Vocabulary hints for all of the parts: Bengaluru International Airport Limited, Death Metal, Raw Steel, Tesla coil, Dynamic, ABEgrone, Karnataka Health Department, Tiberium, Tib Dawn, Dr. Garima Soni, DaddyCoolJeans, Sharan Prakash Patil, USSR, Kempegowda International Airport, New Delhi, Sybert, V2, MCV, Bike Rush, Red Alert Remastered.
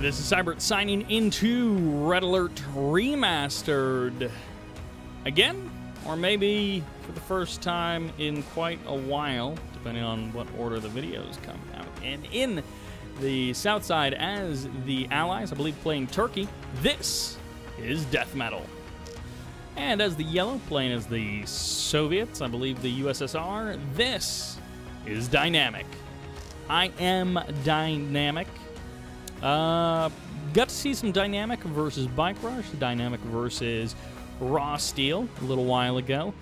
This is Sybert signing into Red Alert Remastered again, or maybe for the first time in quite a while, depending on what order the videos come out. And in the South Side as the Allies, I believe playing Turkey, this is Death Metal. And as the Yellow, playing as the Soviets, I believe the USSR, this is Dynamic. I am Dynamic. Got to see some Dynamic versus Bike Rush, Dynamic versus Raw Steel a little while ago.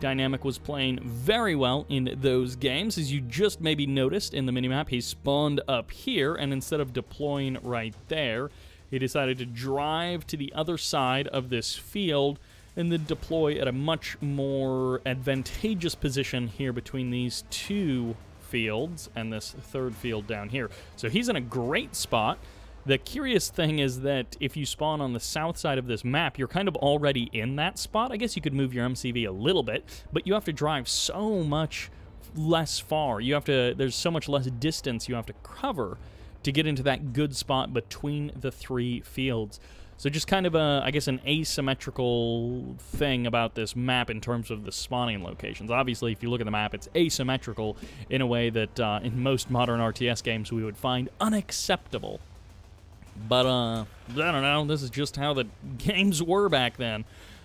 Dynamic was playing very well in those games. As you just maybe noticed in the minimap, he spawned up here, and instead of deploying right there, he decided to drive to the other side of this field and then deploy at a much more advantageous position here between these two fields and this third field down here. So he's in a great spot. The curious thing is that if you spawn on the south side of this map, you're kind of already in that spot. I guess you could move your MCV a little bit, but you have to drive so much less far. You have to, there's so much less distance you have to cover to get into that good spot between the three fields. So just kind of a, I guess, an asymmetrical thing about this map in terms of the spawning locations. Obviously, if you look at the map, it's asymmetrical in a way that in most modern RTS games we would find unacceptable. But, I don't know, this is just how the games were back then.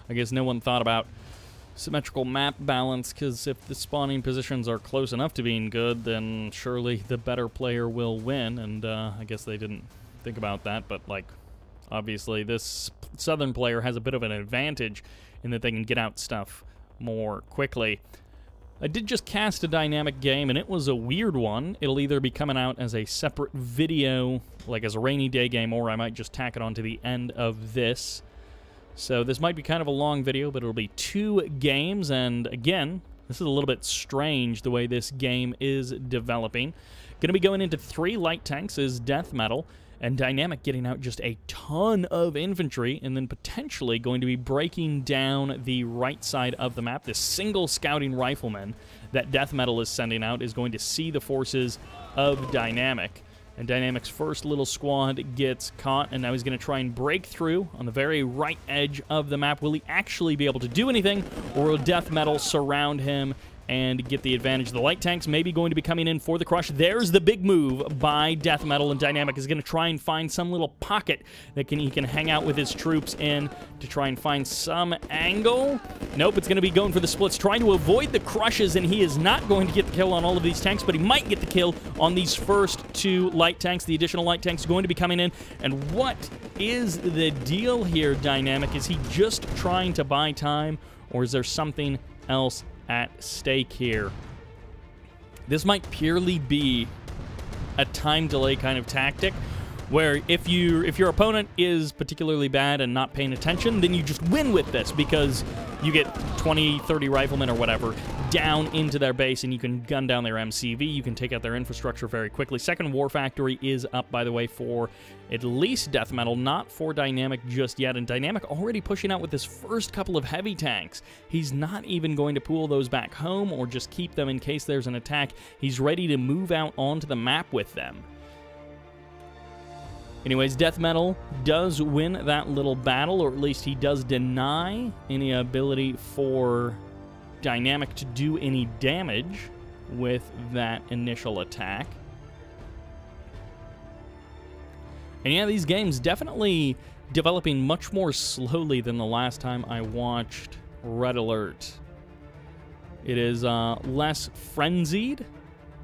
I guess no one thought about symmetrical map balance, because if the spawning positions are close enough to being good, then surely the better player will win, and I guess they didn't think about that, but, like, obviously this southern player has a bit of an advantage in that they can get out stuff more quickly. I did just cast a Dynamic game, and it was a weird one. It'll either be coming out as a separate video, like as a rainy day game, or I might just tack it on to the end of this. So this might be kind of a long video, but it'll be two games, and again, this is a little bit strange the way this game is developing. Going to be going into three light tanks is Death Metal, and Dynamic getting out just a ton of infantry, and then potentially going to be breaking down the right side of the map. This single scouting rifleman that Death Metal is sending out is going to see the forces of Dynamic. And Dynamic's first little squad gets caught, and now he's going to try and break through on the very right edge of the map. Will he actually be able to do anything, or will Death Metal surround him and get the advantage? The light tanks may be going to be coming in for the crush. There's the big move by Death Metal, and Dynamic is going to try and find some little pocket that he can hang out with his troops in to try and find some angle. Nope, it's going to be going for the splits, trying to avoid the crushes, and he is not going to get the kill on all of these tanks, but he might get the kill on these first two light tanks. The additional light tanks are going to be coming in, and what is the deal here, Dynamic? Is he just trying to buy time, or is there something else at stake here? This might purely be a time delay kind of tactic, where if your opponent is particularly bad and not paying attention, then you just win with this, because you get 20, 30 riflemen or whatever down into their base, and you can gun down their MCV, you can take out their infrastructure very quickly. Second War Factory is up, by the way, for at least Death Metal, not for Dynamic just yet, and Dynamic already pushing out with his first couple of heavy tanks. He's not even going to pool those back home or just keep them in case there's an attack. He's ready to move out onto the map with them. Anyways, Death Metal does win that little battle, or at least he does deny any ability for Dynamic to do any damage with that initial attack. And yeah, these games definitely developing much more slowly than the last time I watched Red Alert. It is less frenzied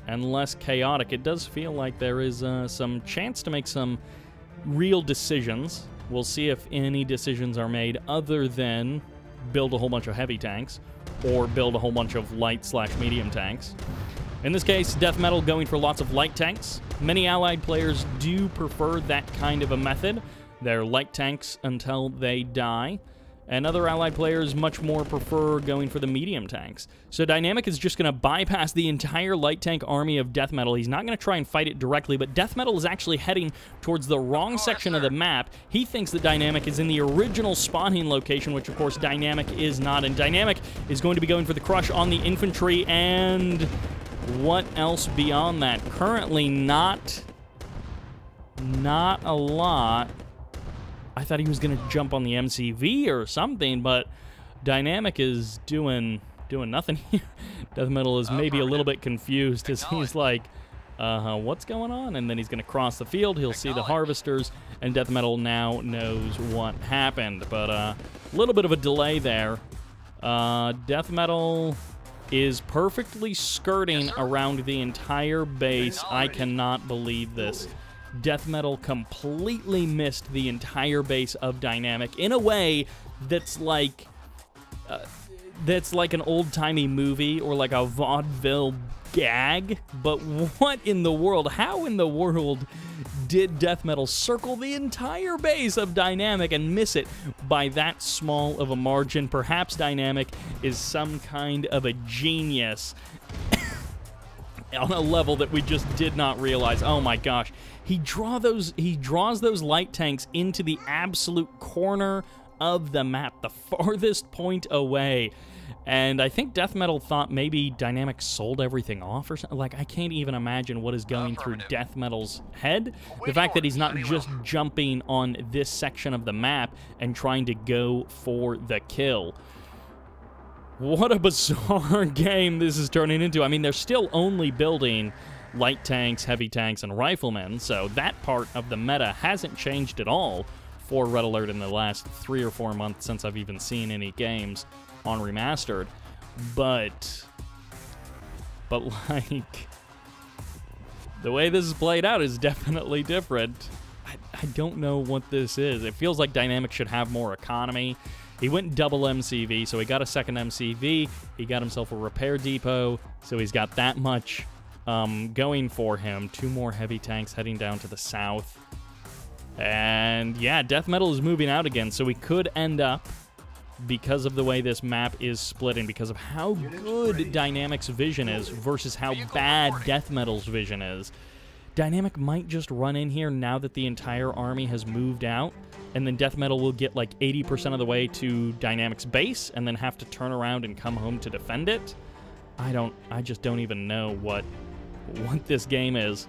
and less chaotic. It does feel like there is some chance to make some real decisions. We'll see if any decisions are made other than build a whole bunch of heavy tanks or build a whole bunch of light/medium tanks. In this case, Death Metal going for lots of light tanks. Many Allied players do prefer that kind of a method. They're light tanks until they die. And other Allied players much more prefer going for the medium tanks. So Dynamic is just going to bypass the entire light tank army of Death Metal. He's not going to try and fight it directly, but Death Metal is actually heading towards the wrong section of the map. He thinks that Dynamic is in the original spawning location, which of course Dynamic is not. And Dynamic is going to be going for the crush on the infantry, and what else beyond that? Currently not Not a lot. I thought he was going to jump on the MCV or something, but Dynamic is doing nothing here. Death Metal is maybe a little bit confused as he's like, what's going on? And then he's going to cross the field. He'll see the harvesters, and Death Metal now knows what happened. But a little bit of a delay there. Death Metal is perfectly skirting around the entire base. I cannot believe this. Death Metal completely missed the entire base of Dynamic in a way that's like an old-timey movie or like a vaudeville gag. But what in the world? How in the world did Death Metal circle the entire base of Dynamic and miss it by that small of a margin? Perhaps Dynamic is some kind of a genius on a level that we just did not realize. Oh my gosh. He draws those light tanks into the absolute corner of the map, the farthest point away. And I think Death Metal thought maybe Dynamic sold everything off or something. Like, I can't even imagine what is going through Death Metal's head. The fact that he's not just jumping on this section of the map and trying to go for the kill. What a bizarre game this is turning into. I mean, they're still only building light tanks, heavy tanks, and riflemen, so that part of the meta hasn't changed at all for Red Alert in the last 3 or 4 months since I've even seen any games on Remastered. But like, the way this is played out is definitely different. I don't know what this is. It feels like Dynamic should have more economy. He went double MCV, so he got a second MCV. He got himself a repair depot, so he's got that much going for him. 2 more heavy tanks heading down to the south. And yeah, Death Metal is moving out again, so we could end up, because of the way this map is splitting, because of how good Dynamic's vision is versus how bad Death Metal's vision is, Dynamic might just run in here now that the entire army has moved out, and then Death Metal will get like 80% of the way to Dynamic's base and then have to turn around and come home to defend it. I just don't even know what this game is.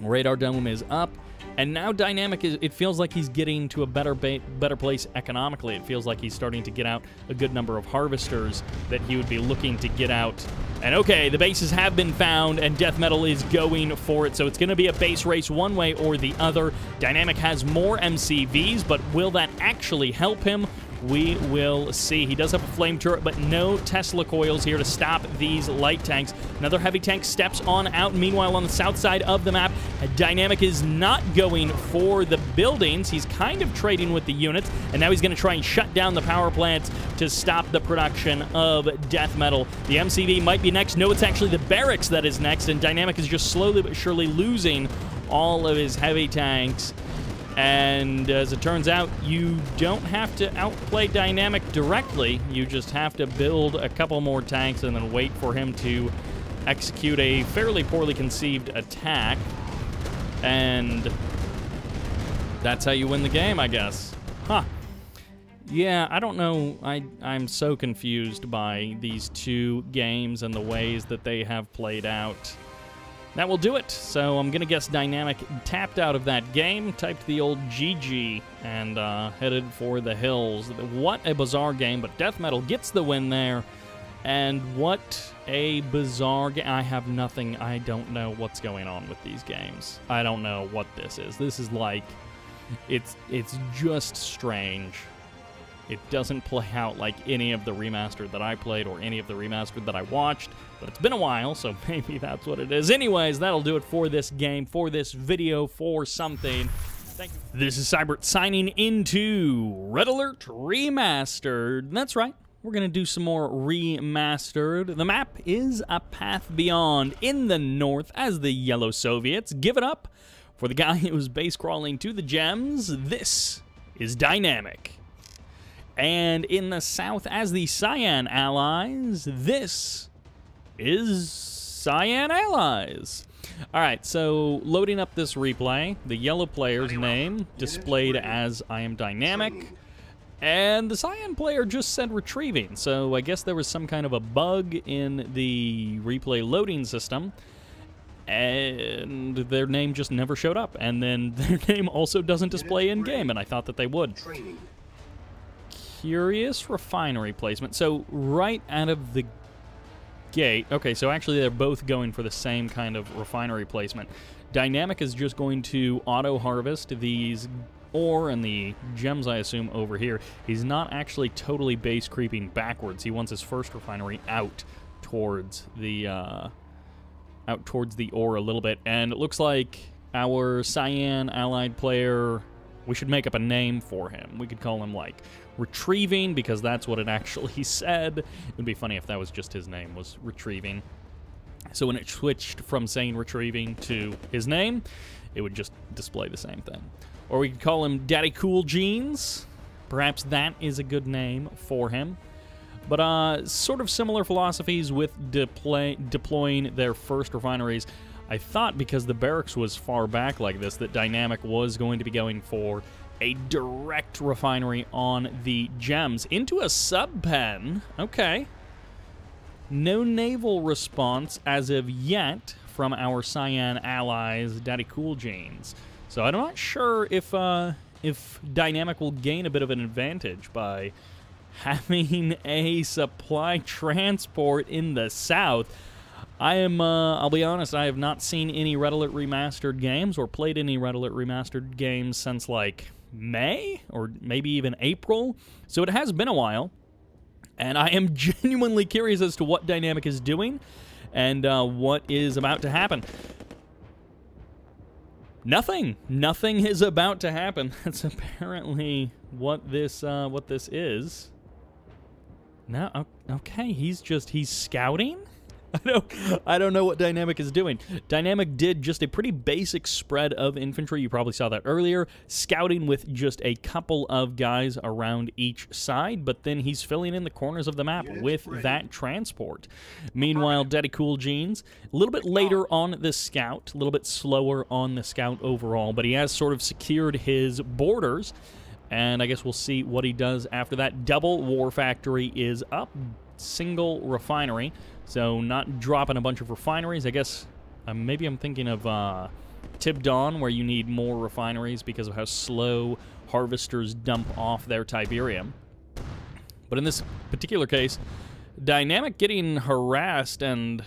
Radar Dome is up. And now Dynamic, it feels like he's getting to a better place economically. It feels like he's starting to get out a good number of harvesters that he would be looking to get out. And okay, the bases have been found, and Death Metal is going for it. So it's going to be a base race one way or the other. Dynamic has more MCVs, but will that actually help him? We will see. He does have a flame turret, but no Tesla coils here to stop these light tanks. Another heavy tank steps on out. Meanwhile, on the south side of the map, Dynamic is not going for the buildings. He's kind of trading with the units, and now he's going to try and shut down the power plants to stop the production of Death Metal. The MCV might be next. No, it's actually the barracks that is next, and Dynamic is just slowly but surely losing all of his heavy tanks. And as it turns out, you don't have to outplay Dynamic directly. You just have to build a couple more tanks and then wait for him to execute a fairly poorly conceived attack. And that's how you win the game, I guess. Huh. Yeah, I don't know. I'm so confused by these two games and the ways that they have played out. That will do it. So I'm going to guess Dynamic tapped out of that game, typed the old GG, and headed for the hills. What a bizarre game, but Death Metal gets the win there. And what a bizarre game. I have nothing. I don't know what's going on with these games. I don't know what this is. This is like, it's just strange. It doesn't play out like any of the Remastered that I played or any of the Remastered that I watched, but it's been a while, so maybe that's what it is. Anyways, that'll do it for this game, for this video, for something. Thank you. This is Sybert signing into Red Alert Remastered. That's right. We're going to do some more Remastered. The map is A Path Beyond in the north as the Yellow Soviets give it up for the guy who was base crawling to the gems. This is Dynamic. And in the south, as the Cyan Allies, this is Cyan Allies. All right, so loading up this replay, the yellow player's name displayed as I am Dynamic, and the Cyan player just said retrieving. So I guess there was some kind of a bug in the replay loading system. and their name just never showed up, and then their name also doesn't display in-game, and I thought that they would. Curious refinery placement. So right out of the gate, okay, so actually they're both going for the same kind of refinery placement. Dynamic is just going to auto-harvest these ore and the gems, I assume, over here. He's not actually totally base creeping backwards. He wants his first refinery out towards the ore a little bit, and it looks like our cyan allied player, we should make up a name for him. We could call him, like, Retrieving, because that's what it actually said. It would be funny if that was just his name, was Retrieving. So when it switched from saying Retrieving to his name, it would just display the same thing. Or we could call him DaddyCoolJeans. Perhaps that is a good name for him. But sort of similar philosophies with deploying their first refineries. I thought, because the barracks was far back like this, that Dynamic was going to be going for a direct refinery on the gems into a sub-pen. Okay. No naval response as of yet from our cyan allies, DaddyCoolJeans. So I'm not sure if Dynamic will gain a bit of an advantage by having a supply transport in the south. I am, I'll be honest, I have not seen any Red Alert Remastered games or played any Red Alert Remastered games since, like, May? Or maybe even April? So it has been a while, and I am genuinely curious as to what Dynamic is doing and what is about to happen. Nothing! Nothing is about to happen. That's apparently what this is. No, okay, he's scouting? I don't know what Dynamic is doing. Dynamic did just a pretty basic spread of infantry. You probably saw that earlier. Scouting with just a couple of guys around each side, but then he's filling in the corners of the map with that transport. Meanwhile, DaddyCoolJeans, a little bit later on the scout, a little bit slower on the scout overall, but he has sort of secured his borders, and I guess we'll see what he does after that. Double War Factory is up. Single refinery, so not dropping a bunch of refineries. I guess maybe I'm thinking of Tib Dawn, where you need more refineries because of how slow harvesters dump off their Tiberium. But in this particular case, Dynamic getting harassed, and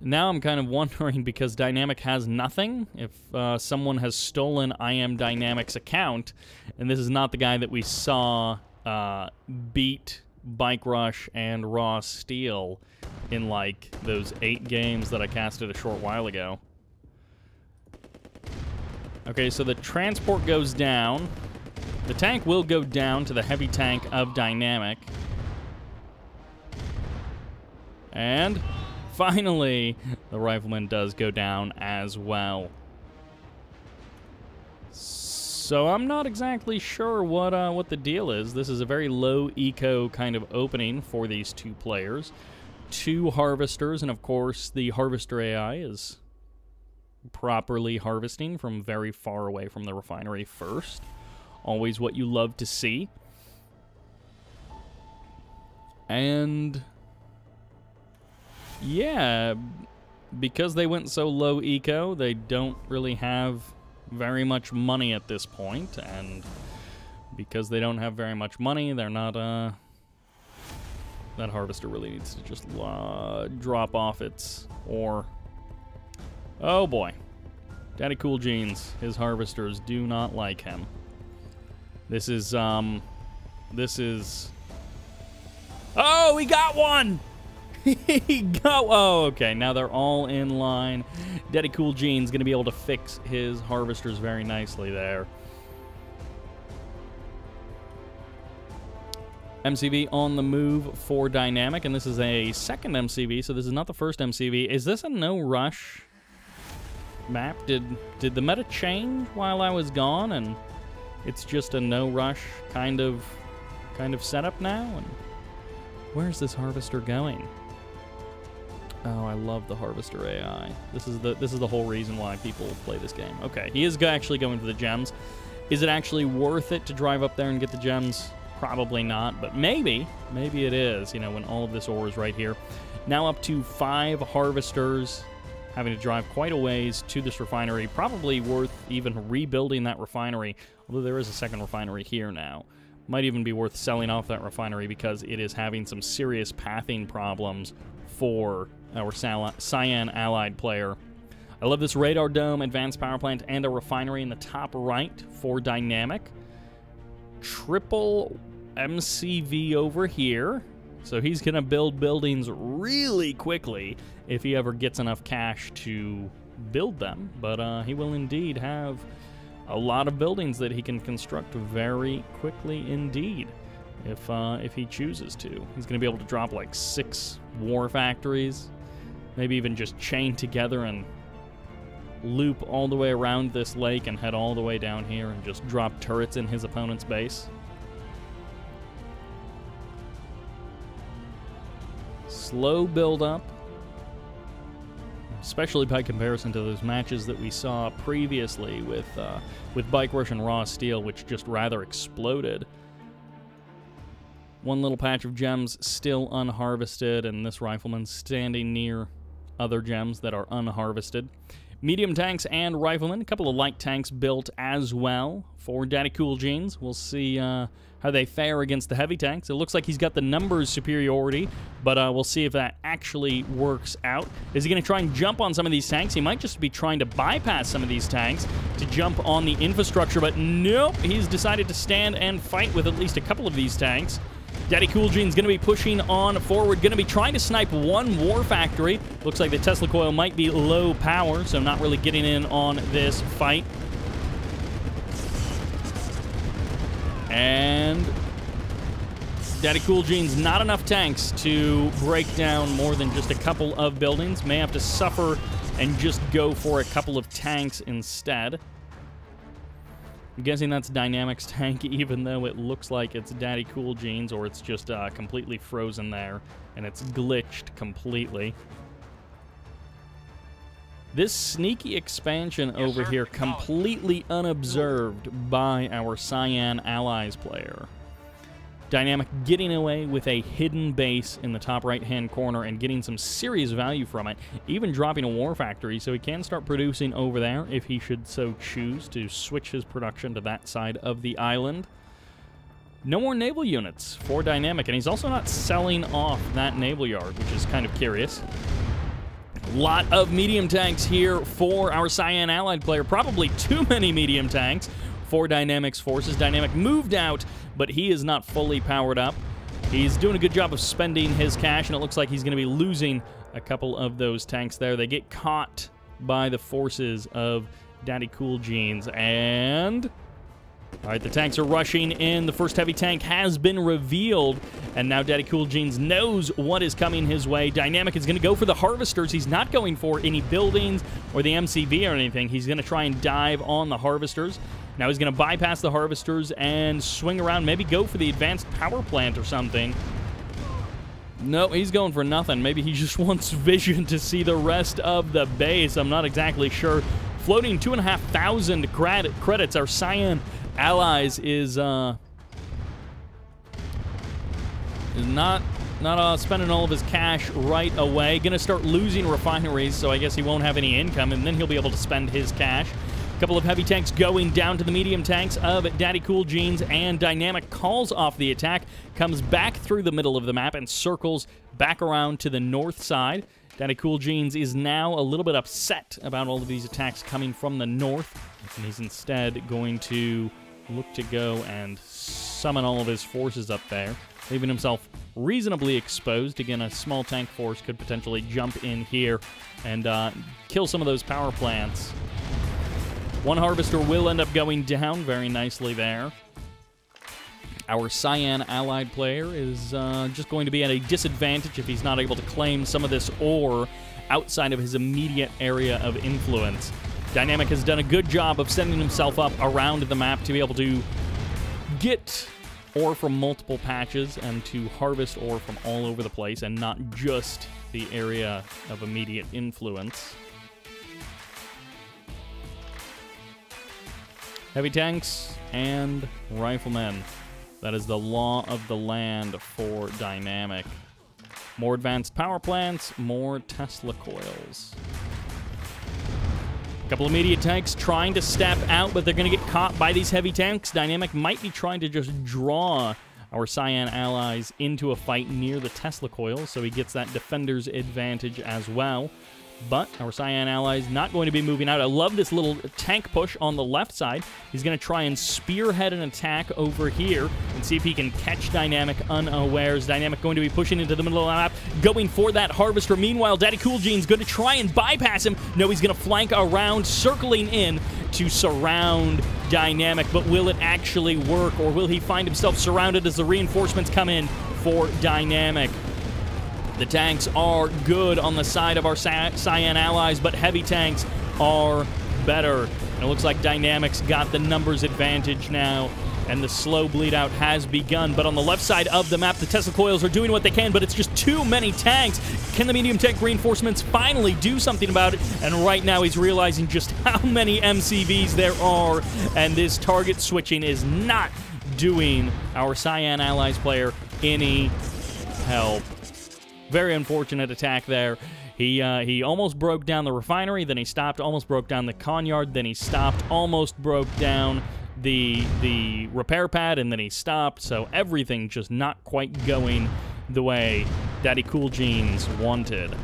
now I'm kind of wondering, because Dynamic has nothing, if someone has stolen I Am Dynamic's account, and this is not the guy that we saw beat Bike Rush and Raw Steel in, like, those 8 games that I casted a short while ago. Okay, so the transport goes down. The tank will go down to the heavy tank of Dynamic. And finally, the Rifleman does go down as well. So I'm not exactly sure what the deal is. This is a very low eco kind of opening for these two players. 2 harvesters, and of course the harvester AI is properly harvesting from very far away from the refinery first. Always what you love to see. And yeah, because they went so low eco, they don't really have very much money at this point, and because they don't have very much money, they're not, that harvester really needs to just drop off its ore. Oh boy. DaddyCoolJeans, his harvesters do not like him. This is... Oh, he got one! He got... Oh, okay, now they're all in line. DaddyCoolJeans going to be able to fix his harvesters very nicely there. MCV on the move for Dynamic, and this is a second MCV, so this is not the first MCV. Is this a no-rush map? Did the meta change while I was gone, and it's just a no-rush kind of setup now? And where's this harvester going? Oh, I love the harvester AI. This is the whole reason why people play this game. Okay, he is actually going for the gems. Is it actually worth it to drive up there and get the gems? Probably not, but maybe it is, you know, when all of this ore is right here. Now up to 5 harvesters, having to drive quite a ways to this refinery. Probably worth even rebuilding that refinery, although there is a second refinery here now. Might even be worth selling off that refinery because it is having some serious pathing problems for our Cyan allied player. I love this radar dome, advanced power plant, and a refinery in the top right for Dynamic. Triple MCV over here. So he's going to build buildings really quickly if he ever gets enough cash to build them. But he will indeed have a lot of buildings that he can construct very quickly indeed if he chooses to. He's going to be able to drop like 6 war factories, maybe even just chain together and loop all the way around this lake and head all the way down here and just drop turrets in his opponent's base. Slow build-up, especially by comparison to those matches that we saw previously with Bike Rush and Raw Steel, which just rather exploded. One little patch of gems still unharvested, and this rifleman standing near other gems that are unharvested. Medium tanks and riflemen, a couple of light tanks built as well for DaddyCoolJeans. We'll see how they fare against the heavy tanks. It looks like he's got the numbers superiority, but we'll see if that actually works out. Is he going to try and jump on some of these tanks? He might just be trying to bypass some of these tanks to jump on the infrastructure, but nope, he's decided to stand and fight with at least a couple of these tanks. DaddyCoolJeans going to be pushing on forward, going to be trying to snipe one war factory. Looks like the Tesla coil might be low power, so not really getting in on this fight. And DaddyCoolJeans, not enough tanks to break down more than just a couple of buildings. May have to suffer and just go for a couple of tanks instead. I'm guessing that's Dynamic's tank, even though it looks like it's DaddyCoolJeans, or it's just completely frozen there, and it's glitched completely. This sneaky expansion over here, completely unobserved by our Cyan allies player. Dynamic getting away with a hidden base in the top right-hand corner and getting some serious value from it, even dropping a war factory, so he can start producing over there if he should so choose to switch his production to that side of the island. No more naval units for Dynamic, and he's also not selling off that naval yard, which is kind of curious. A lot of medium tanks here for our Cyan allied player, probably too many medium tanks for Dynamic's forces. Dynamic moved out, but he is not fully powered up. He's doing a good job of spending his cash, and it looks like he's going to be losing a couple of those tanks there. They get caught by the forces of DaddyCoolJeans, and all right, the tanks are rushing in. The first heavy tank has been revealed, and now DaddyCoolJeans knows what is coming his way. Dynamic is going to go for the harvesters. He's not going for any buildings or the MCV or anything. He's going to try and dive on the harvesters. Now he's going to bypass the harvesters and swing around, maybe go for the advanced power plant or something. No, he's going for nothing. Maybe he just wants vision to see the rest of the base. I'm not exactly sure. Floating 2,500 credits. Our Cyan allies is not spending all of his cash right away. Going to start losing refineries, so I guess he won't have any income, and then he'll be able to spend his cash. Couple of heavy tanks going down to the medium tanks of DaddyCoolJeans, and Dynamic calls off the attack, comes back through the middle of the map and circles back around to the north side. DaddyCoolJeans is now a little bit upset about all of these attacks coming from the north, and he's instead going to look to go and summon all of his forces up there, leaving himself reasonably exposed. Again, a small tank force could potentially jump in here and kill some of those power plants. One harvester will end up going down very nicely there. Our Cyan allied player is just going to be at a disadvantage if he's not able to claim some of this ore outside of his immediate area of influence. Dynamic has done a good job of setting himself up around the map to be able to get ore from multiple patches and to harvest ore from all over the place and not just the area of immediate influence. Heavy tanks and riflemen. That is the law of the land for Dynamic. More advanced power plants, more Tesla coils. A couple of media tanks trying to step out, but they're going to get caught by these heavy tanks. Dynamic might be trying to just draw our Cyan allies into a fight near the Tesla coil, so he gets that defender's advantage as well. But our Cyan allies not going to be moving out. I love this little tank push on the left side. He's going to try and spearhead an attack over here and see if he can catch Dynamic unawares. Dynamic going to be pushing into the middle of the map, going for that Harvester. Meanwhile, DaddyCoolJeans going to try and bypass him. No, he's going to flank around, circling in to surround Dynamic. But will it actually work, or will he find himself surrounded as the reinforcements come in for Dynamic? The tanks are good on the side of our Cyan allies, but heavy tanks are better. And it looks like Dynamic's got the numbers advantage now, and the slow bleed out has begun. But on the left side of the map, the Tesla coils are doing what they can, but it's just too many tanks. Can the medium tank reinforcements finally do something about it? And right now he's realizing just how many MCVs there are, and this target switching is not doing our Cyan allies player any help. Very unfortunate attack there. He almost broke down the refinery, then he stopped, almost broke down the con yard, then he stopped, almost broke down the repair pad, and then he stopped. So everything just not quite going the way DaddyCoolJeans wanted.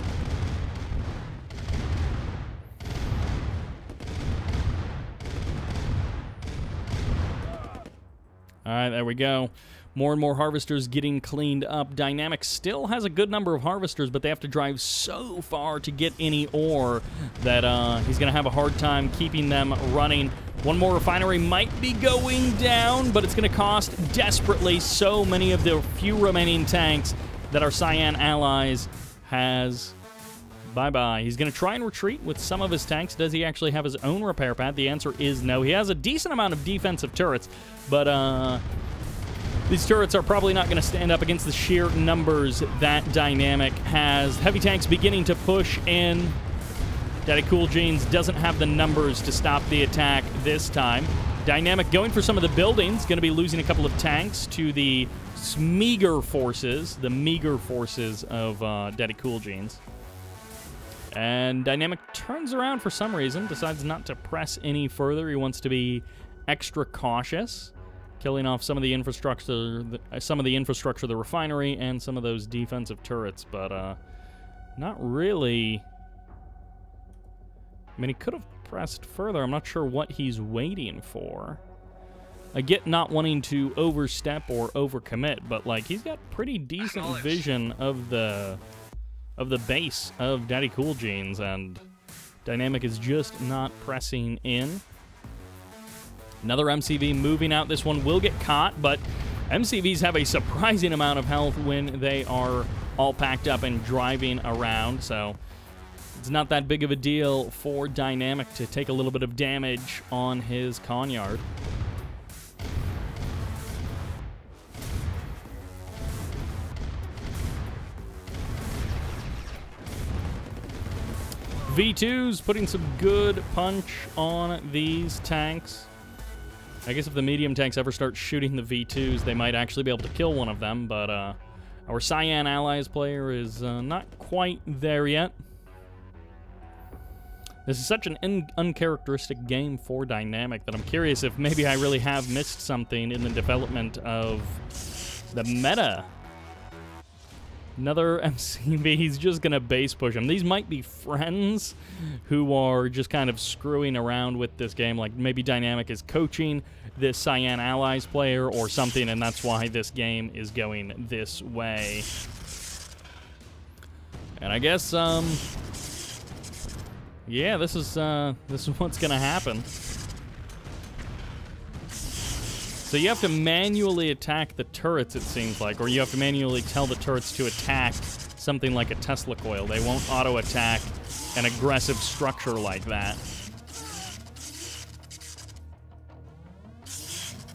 All right, there we go. More and more harvesters getting cleaned up. Dynamic still has a good number of harvesters, but they have to drive so far to get any ore that he's going to have a hard time keeping them running. One more refinery might be going down, but it's going to cost desperately so many of the few remaining tanks that our Cyan allies has. Bye-bye. He's going to try and retreat with some of his tanks. Does he actually have his own repair pad? The answer is no. He has a decent amount of defensive turrets, but these turrets are probably not going to stand up against the sheer numbers that Dynamic has. Heavy tanks beginning to push in. DaddyCoolJeans doesn't have the numbers to stop the attack this time. Dynamic going for some of the buildings. Going to be losing a couple of tanks to the meager forces. The meager forces of DaddyCoolJeans. And Dynamic turns around for some reason. Decides not to press any further. He wants to be extra cautious. Killing off some of the infrastructure, the refinery, and some of those defensive turrets, but not really. I mean, he could have pressed further. I'm not sure what he's waiting for. I get not wanting to overstep or overcommit, but like he's got pretty decent vision of the base of DaddyCoolJeans, and Dynamic is just not pressing in. Another MCV moving out. This one will get caught, but MCVs have a surprising amount of health when they are all packed up and driving around, so it's not that big of a deal for Dynamic to take a little bit of damage on his con yard. V2's putting some good punch on these tanks. I guess if the medium tanks ever start shooting the V2s, they might actually be able to kill one of them, but our Cyan allies player is not quite there yet. This is such an uncharacteristic game for Dynamic that I'm curious if maybe I really have missed something in the development of the meta. Another MCV, he's just going to base push him. These might be friends who are just kind of screwing around with this game. Like maybe Dynamic is coaching this Cyan allies player or something, and that's why this game is going this way. And I guess, yeah, this is what's going to happen. So you have to manually attack the turrets, it seems like, or you have to manually tell the turrets to attack something like a Tesla coil. They won't auto-attack an aggressive structure like that.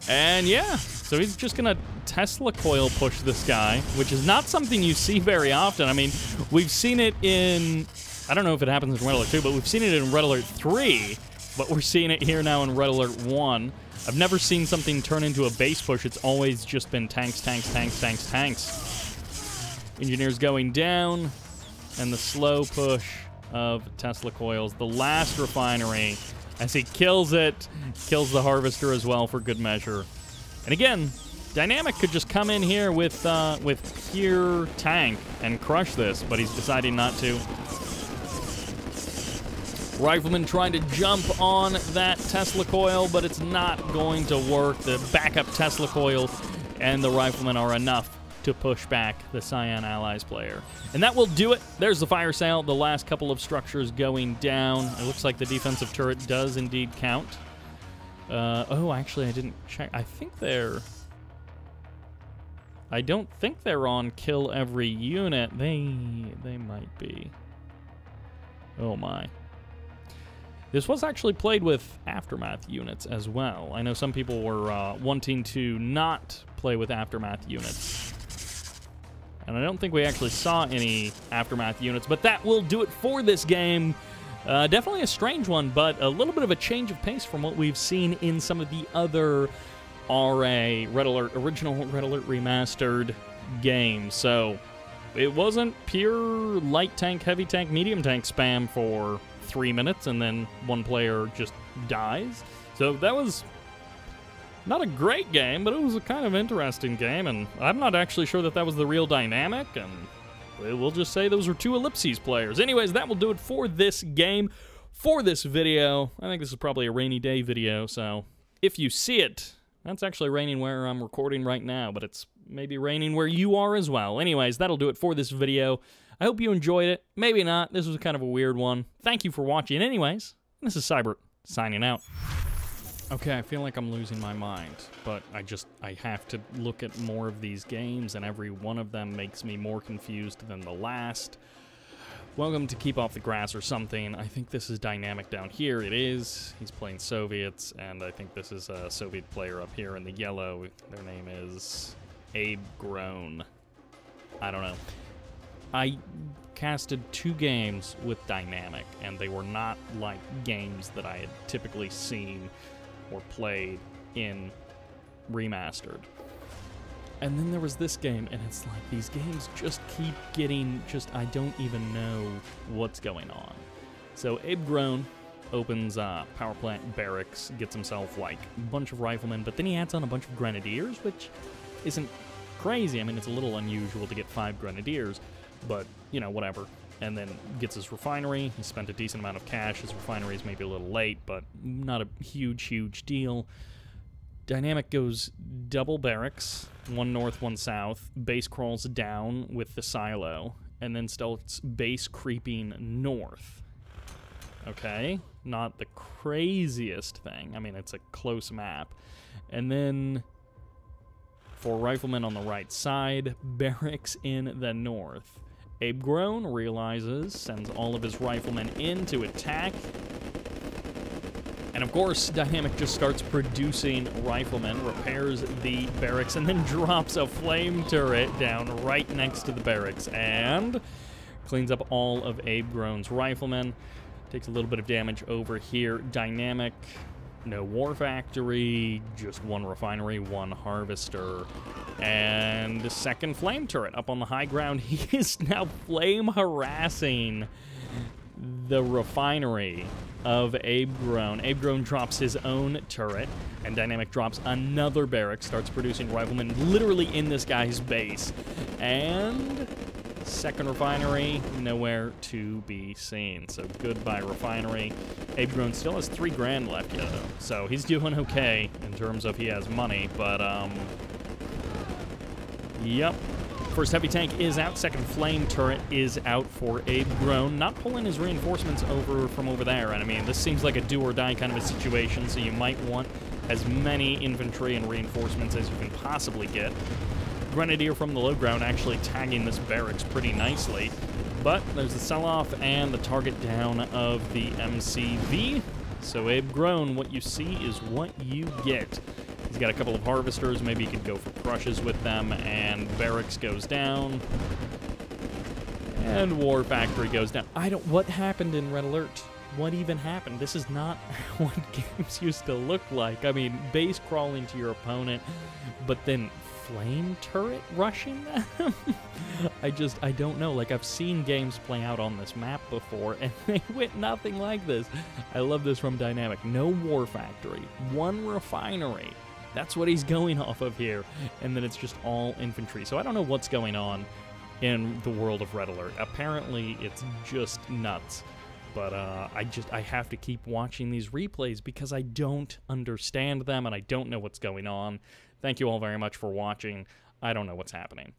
And yeah, so he's just going to Tesla coil push this guy, which is not something you see very often. I mean, we've seen it in, I don't know if it happens in Red Alert 2, but we've seen it in Red Alert 3, but we're seeing it here now in Red Alert 1. I've never seen something turn into a base push. It's always just been tanks, tanks, tanks, tanks, tanks. Engineers going down, and the slow push of Tesla Coils, the last refinery, as he kills it, kills the harvester as well for good measure. And again, Dynamic could just come in here with pure tank and crush this, but he's deciding not to. Rifleman trying to jump on that Tesla Coil, but it's not going to work. The backup Tesla Coil and the Rifleman are enough to push back the Scion Allies player. And that will do it. There's the fire sale. The last couple of structures going down. It looks like the defensive turret does indeed count. Oh, actually, I didn't check. I don't think they're on kill every unit. They might be. Oh, my. This was actually played with Aftermath units as well. I know some people were wanting to not play with Aftermath units. And I don't think we actually saw any Aftermath units, but that will do it for this game. Definitely a strange one, but a little bit of a change of pace from what we've seen in some of the other RA, Red Alert, original Red Alert Remastered games. So it wasn't pure light tank, heavy tank, medium tank spam for 3 minutes and then one player just dies. So that was not a great game, but it was a kind of interesting game, and I'm not actually sure that that was the real dynamic, and we'll just say those were two Ellipses players. Anyways, that will do it for this game, for this video. I think this is probably a rainy day video, so if you see it, that's actually raining where I'm recording right now, but it's maybe raining where you are as well. Anyways, that'll do it for this video. I hope you enjoyed it. Maybe not. This was kind of a weird one. Thank you for watching. Anyways, this is Sybert signing out. Okay, I feel like I'm losing my mind, but I have to look at more of these games, and every one of them makes me more confused than the last. Welcome to Keep Off the Grass or something. I think this is Dynamic down here. It is. He's playing Soviets, and I think this is a Soviet player up here in the yellow. Their name is ABEgrone. I don't know. I casted 2 games with Dynamic, and they were not like games that I had typically seen or played in Remastered. And then there was this game, and it's like these games just keep getting I don't even know what's going on. So ABEgrone opens power plant barracks, gets himself like a bunch of riflemen, but then he adds on a bunch of grenadiers, which isn't crazy. I mean, it's a little unusual to get 5 grenadiers, but, you know, whatever. And then gets his refinery. He spent a decent amount of cash. His refinery is maybe a little late, but not a huge, huge deal. Dynamic goes double barracks, one north, one south. Base crawls down with the silo, and then starts base creeping north. Okay, not the craziest thing. I mean, it's a close map. And then 4 riflemen on the right side, barracks in the north. ABEgrone realizes, sends all of his riflemen in to attack. And of course, Dynamic just starts producing riflemen, repairs the barracks, and then drops a flame turret down right next to the barracks and cleans up all of ABEgrone's riflemen. Takes a little bit of damage over here. Dynamic, no war factory, just one refinery, one harvester, and the second flame turret up on the high ground. He is now flame harassing the refinery of ABEgrone. ABEgrone drops his own turret, and Dynamic drops another barracks, starts producing riflemen literally in this guy's base. And second refinery, nowhere to be seen. So goodbye, refinery. ABEgrone still has 3 grand left yet, though. So he's doing okay in terms of he has money, but, yep. First heavy tank is out. Second flame turret is out for ABEgrone. Not pulling his reinforcements over from over there. And I mean, this seems like a do or die kind of a situation, so you might want as many infantry and reinforcements as you can possibly get. Grenadier from the low ground actually tagging this barracks pretty nicely. But there's the sell-off and the target down of the MCV. So ABEgrone, what you see is what you get. He's got a couple of harvesters. Maybe you could go for crushes with them. And barracks goes down. And war factory goes down. I don't... What happened in Red Alert? What even happened? This is not what games used to look like. I mean, base crawling to your opponent, but then flame turret rushing them? I don't know. Like, I've seen games play out on this map before, and they went nothing like this. I love this from Dynamic. No war factory, one refinery. That's what he's going off of here. And then it's just all infantry. So I don't know what's going on in the world of Red Alert. Apparently, it's just nuts. But I have to keep watching these replays because I don't understand them and I don't know what's going on. Thank you all very much for watching. I don't know what's happening.